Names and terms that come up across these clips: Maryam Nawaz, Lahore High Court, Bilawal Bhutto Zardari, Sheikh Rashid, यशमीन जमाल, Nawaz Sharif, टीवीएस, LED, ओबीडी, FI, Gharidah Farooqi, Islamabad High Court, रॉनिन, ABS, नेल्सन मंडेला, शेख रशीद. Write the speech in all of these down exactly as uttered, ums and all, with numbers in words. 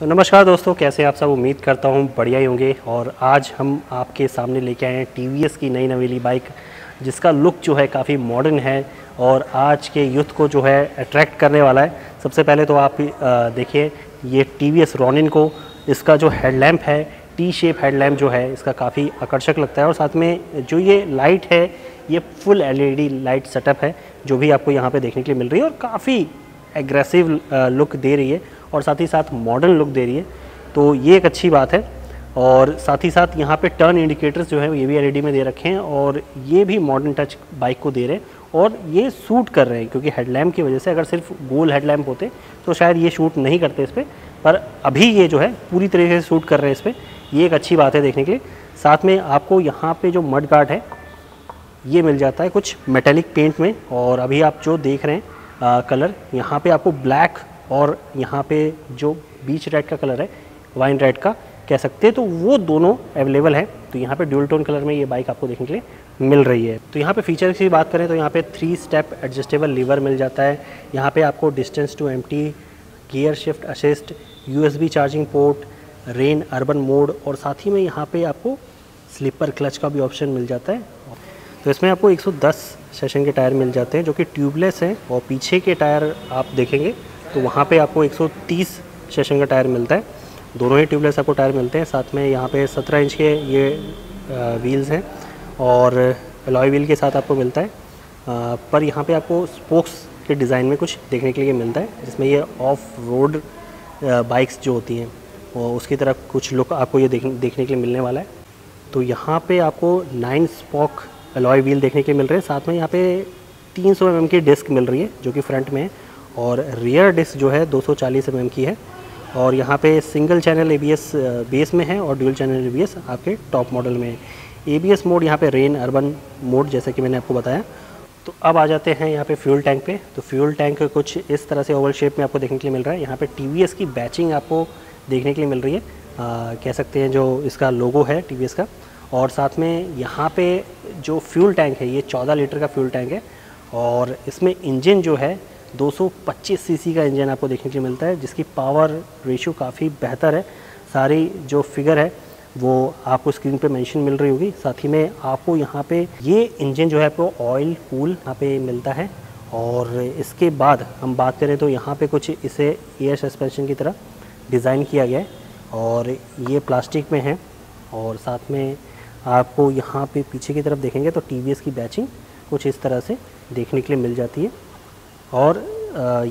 तो नमस्कार दोस्तों, कैसे आप सब? उम्मीद करता हूँ बढ़िया ही होंगे। और आज हम आपके सामने लेके आए हैं टीवीएस की नई नवेली बाइक, जिसका लुक जो है काफ़ी मॉडर्न है और आज के यूथ को जो है अट्रैक्ट करने वाला है। सबसे पहले तो आप देखिए ये टीवीएस रॉनिन को, इसका जो हेडलैम्प है टी शेप हेडलैम्प जो है इसका काफ़ी आकर्षक लगता है। और साथ में जो ये लाइट है ये फुल एलईडी लाइट सेटअप है जो भी आपको यहाँ पे देखने के लिए मिल रही है और काफ़ी एग्रेसिव लुक दे रही है और साथ ही साथ मॉडर्न लुक दे रही है, तो ये एक अच्छी बात है। और साथ ही साथ यहाँ पे टर्न इंडिकेटर्स जो है ये भी एलईडी में दे रखे हैं और ये भी मॉडर्न टच बाइक को दे रहे हैं और ये सूट कर रहे हैं, क्योंकि हेडलैम्प की वजह से अगर सिर्फ गोल हेडलैम्प होते तो शायद ये शूट नहीं करते इस पर, पर अभी ये जो है पूरी तरीके से सूट कर रहे हैं इस पर, ये एक अच्छी बात है देखने के। साथ में आपको यहाँ पर जो मड गार्ड है ये मिल जाता है कुछ मेटेलिक पेंट में। और अभी आप जो देख रहे हैं आ, कलर, यहाँ पे आपको ब्लैक और यहाँ पे जो बीच रेड का कलर है, वाइन रेड का कह सकते हैं, तो वो दोनों अवेलेबल हैं। तो यहाँ पे ड्यूल टोन कलर में ये बाइक आपको देखने के लिए मिल रही है। तो यहाँ पे फीचर्स की बात करें तो यहाँ पे थ्री स्टेप एडजस्टेबल लीवर मिल जाता है, यहाँ पे आपको distance to empty, gear shift assist, USB charging port, rain urban mode और साथ ही में यहाँ पर आपको स्लीपर क्लच का भी ऑप्शन मिल जाता है। तो इसमें आपको एक सौ दस सेशन के टायर मिल जाते हैं जो कि ट्यूबलेस हैं, और पीछे के टायर आप देखेंगे तो वहाँ पे आपको एक सौ तीस सेशन का टायर मिलता है, दोनों ही ट्यूबलेस आपको टायर मिलते हैं। साथ में यहाँ पे सत्रह इंच के ये व्हील्स हैं और अलॉय व्हील के साथ आपको मिलता है, आ, पर यहाँ पे आपको स्पोक्स के डिज़ाइन में कुछ देखने के लिए मिलता है, जिसमें ये ऑफ रोड बाइक्स जो होती हैं और उसकी तरफ कुछ लुक आपको ये देखने देखने के लिए मिलने वाला है। तो यहाँ पर आपको नाइन स्पॉक अलॉय व्हील देखने के मिल रहे हैं, साथ में यहाँ पे तीन सौ एम एम की डिस्क मिल रही है जो कि फ्रंट में है और रियर डिस्क जो है दो सौ चालीस एम एम की है। और यहाँ पे सिंगल चैनल एबीएस बेस में है और ड्यूल चैनल एबीएस आपके टॉप मॉडल में है। एबीएस मोड यहाँ पे रेन अर्बन मोड जैसे कि मैंने आपको बताया। तो अब आ जाते हैं यहाँ पे फ्यूल टैंक पे। तो फ्यूल टैंक कुछ इस तरह से ओवल शेप में आपको देखने के लिए मिल रहा है, यहाँ पर टीवीएस की बैचिंग आपको देखने के लिए मिल रही है, आ, कह सकते हैं जो इसका लोगो है टीवीएस का। और साथ में यहाँ पे जो फ्यूल टैंक है ये चौदह लीटर का फ्यूल टैंक है और इसमें इंजन जो है दो सौ पच्चीस सीसी का इंजन आपको देखने के लिए मिलता है, जिसकी पावर रेशियो काफ़ी बेहतर है। सारी जो फिगर है वो आपको स्क्रीन पे मेंशन मिल रही होगी। साथ ही में आपको यहाँ पे ये इंजन जो है आपको ऑयल कूल यहाँ पे मिलता है। और इसके बाद हम बात करें तो यहाँ पर कुछ इसे एयर सस्पेंशन की तरह डिज़ाइन किया गया है और ये प्लास्टिक में है। और साथ में आपको यहाँ पे पीछे की तरफ देखेंगे तो टीवीएस की बैचिंग कुछ इस तरह से देखने के लिए मिल जाती है। और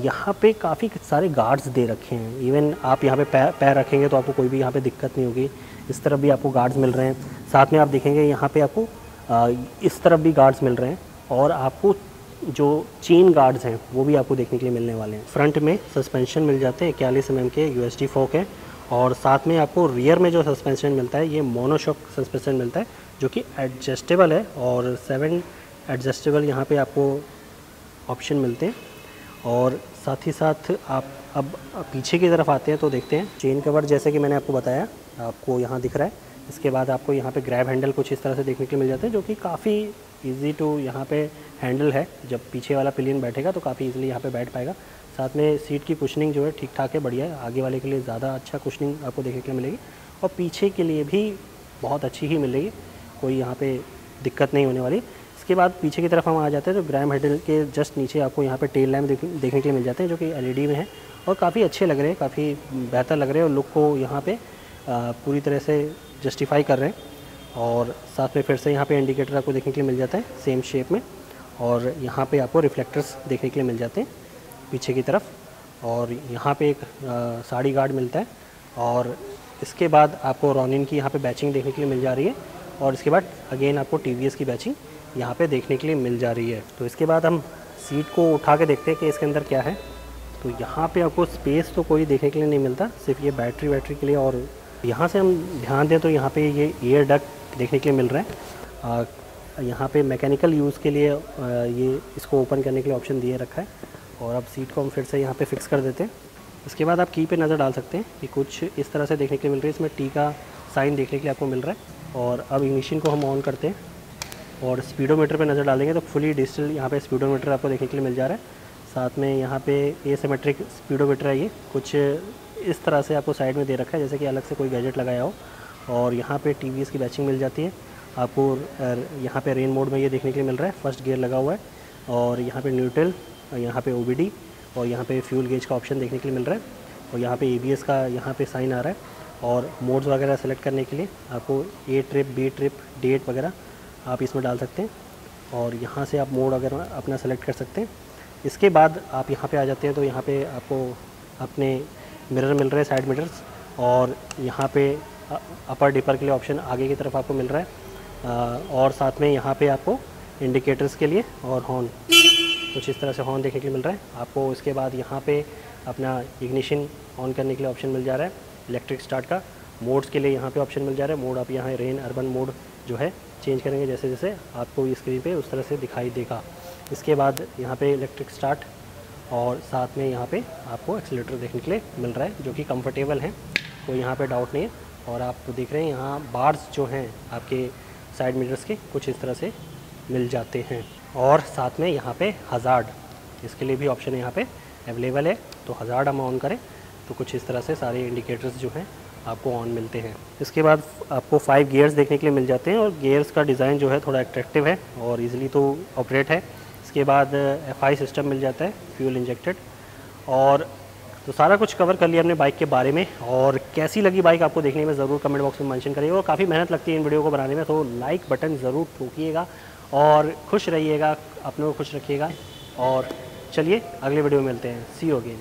यहाँ पे काफ़ी सारे गार्ड्स दे रखे हैं, इवन आप यहाँ पे पैर पैर रखेंगे तो आपको कोई भी यहाँ पे दिक्कत नहीं होगी, इस तरफ भी आपको गार्ड्स मिल रहे हैं। साथ में आप देखेंगे यहाँ पे आपको आ, इस तरफ भी गार्ड्स मिल रहे हैं और आपको जो चेन गार्ड्स हैं वो भी आपको देखने के लिए मिलने वाले हैं। फ्रंट में सस्पेंशन मिल जाते हैं, इक्यालीस एम एम के यूएसडी फोक है। और साथ में आपको रियर में जो सस्पेंशन मिलता है ये मोनोशॉक सस्पेंशन मिलता है जो कि एडजस्टेबल है और सेवन एडजस्टेबल यहाँ पे आपको ऑप्शन मिलते हैं। और साथ ही साथ आप अब पीछे की तरफ आते हैं तो देखते हैं चेन कवर, जैसे कि मैंने आपको बताया आपको यहाँ दिख रहा है। इसके बाद आपको यहाँ पे ग्रैब हैंडल कुछ इस तरह से देखने के लिए मिल जाते हैं, जो कि काफ़ी ईजी टू यहाँ पे हैंडल है, जब पीछे वाला पिलियन बैठेगा तो काफ़ी ईजिली यहाँ पे बैठ पाएगा। साथ में सीट की कुशनिंग जो है ठीक ठाक है, बढ़िया है, आगे वाले के लिए ज़्यादा अच्छा कुशनिंग आपको देखने के लिए मिलेगी और पीछे के लिए भी बहुत अच्छी ही मिलेगी, कोई यहाँ पर दिक्कत नहीं होने वाली। इसके बाद पीछे की तरफ हम आ जाते हैं तो ग्रैब हैंडल के जस्ट नीचे आपको यहाँ पर टेल लैम्प देखने के लिए मिल जाते हैं जो कि एलईडी में है और काफ़ी अच्छे लग रहे हैं, काफ़ी बेहतर लग रहे हैं और लुक को यहाँ पर पूरी तरह से जस्टिफाई कर रहे हैं। और साथ में फिर से यहाँ पे इंडिकेटर आपको देखने के लिए मिल जाता है सेम शेप में और यहाँ पे आपको रिफ्लेक्टर्स देखने के लिए मिल जाते हैं पीछे की तरफ। और यहाँ पे एक आ, साड़ी गार्ड मिलता है। और इसके बाद आपको रॉनिन की यहाँ पे बैचिंग देखने के लिए मिल जा रही है और इसके बाद अगेन आपको टीवीएस की बैचिंग यहाँ पर देखने के लिए मिल जा रही है। तो इसके बाद हम सीट को उठा के देखते हैं कि इसके अंदर क्या है। तो यहाँ पर आपको स्पेस तो कोई देखने के लिए नहीं मिलता, सिर्फ ये बैटरी बैटरी के लिए। और यहाँ से हम ध्यान दें तो यहाँ पे ये एयर डक्ट देखने के लिए मिल रहा है, आ, यहाँ पे मैकेनिकल यूज़ के लिए आ, ये इसको ओपन करने के लिए ऑप्शन दिए रखा है। और अब सीट को हम फिर से यहाँ पे फिक्स कर देते हैं। इसके बाद आप की पे नज़र डाल सकते हैं कि कुछ इस तरह से देखने के लिए मिल रही है, इसमें टी का साइन देखने के लिए आपको मिल रहा है। और अब इग्निशन को हम ऑन करते हैं और स्पीडोमीटर पर नज़र डालेंगे तो फुली डिजिटल यहाँ पर स्पीडोमीटर आपको देखने के लिए मिल जा रहा है। साथ में यहाँ पर एसिमेट्रिक स्पीडोमीटर है, ये कुछ इस तरह से आपको साइड में दे रखा है जैसे कि अलग से कोई गैजेट लगाया हो। और यहाँ पे टीवीएस की बैचिंग मिल जाती है आपको। यहाँ पे रेन मोड में ये देखने के लिए मिल रहा है, फर्स्ट गियर लगा हुआ है। और यहाँ पे न्यूट्रल, यहाँ पे ओबीडी और यहाँ पे फ्यूल गेज का ऑप्शन देखने के लिए मिल रहा है। और यहाँ पे एबीएस का यहाँ पे साइन आ रहा है। और मोड्स वगैरह सेलेक्ट करने के लिए आपको A trip, B trip, date वगैरह आप इसमें डाल सकते हैं। और यहाँ से आप मोड वगैरह अपना सेलेक्ट कर सकते हैं। इसके बाद आप यहाँ पे आ जाते हैं तो यहाँ पे आपको अपने मिरर मिल रहे हैं, साइड मिरर्स। और यहाँ पे अपर डिपर के लिए ऑप्शन आगे की तरफ आपको मिल रहा है। और साथ में यहाँ पे आपको इंडिकेटर्स के लिए और हॉर्न, कुछ इस तरह से हॉर्न देखने के लिए मिल रहा है आपको। इसके बाद यहाँ पे अपना इग्निशन ऑन करने के लिए ऑप्शन मिल जा रहा है इलेक्ट्रिक स्टार्ट का। मोड्स के लिए यहाँ पे ऑप्शन मिल जा रहा है। मोड आप यहाँ रेन, अर्बन मोड जो है चेंज करेंगे जैसे जैसे आपको स्क्रीन पे उस तरह से दिखाई देगा। इसके बाद यहाँ पे इलेक्ट्रिक स्टार्ट और साथ में यहाँ पे आपको एक्सीलेटर देखने के लिए मिल रहा है जो कि कंफर्टेबल है, कोई यहाँ पे डाउट नहीं है। और आप देख रहे हैं यहाँ बार्स जो हैं आपके साइड मिरर्स के कुछ इस तरह से मिल जाते हैं। और साथ में यहाँ पे हज़ार्ड, इसके लिए भी ऑप्शन यहाँ पे अवेलेबल है। तो हज़ार्ड हम ऑन करें तो कुछ इस तरह से सारे इंडिकेटर्स जो हैं आपको ऑन मिलते हैं। इसके बाद आपको फाइव गियर्स देखने के लिए मिल जाते हैं। और गियर्स का डिज़ाइन जो है थोड़ा एट्रैक्टिव है और ईजिली तो ऑपरेट है। इसके बाद एफ आई सिस्टम मिल जाता है, फ्यूल इंजेक्टेड। और तो सारा कुछ कवर कर लिया हमने बाइक के बारे में। और कैसी लगी बाइक आपको देखने में ज़रूर कमेंट बॉक्स में मेंशन करिएगा। और काफ़ी मेहनत लगती है इन वीडियो को बनाने में, तो लाइक बटन ज़रूर ठोकिएगा। और खुश रहिएगा, अपनों को खुश रखिएगा। और चलिए अगले वीडियो में मिलते हैं। See you again.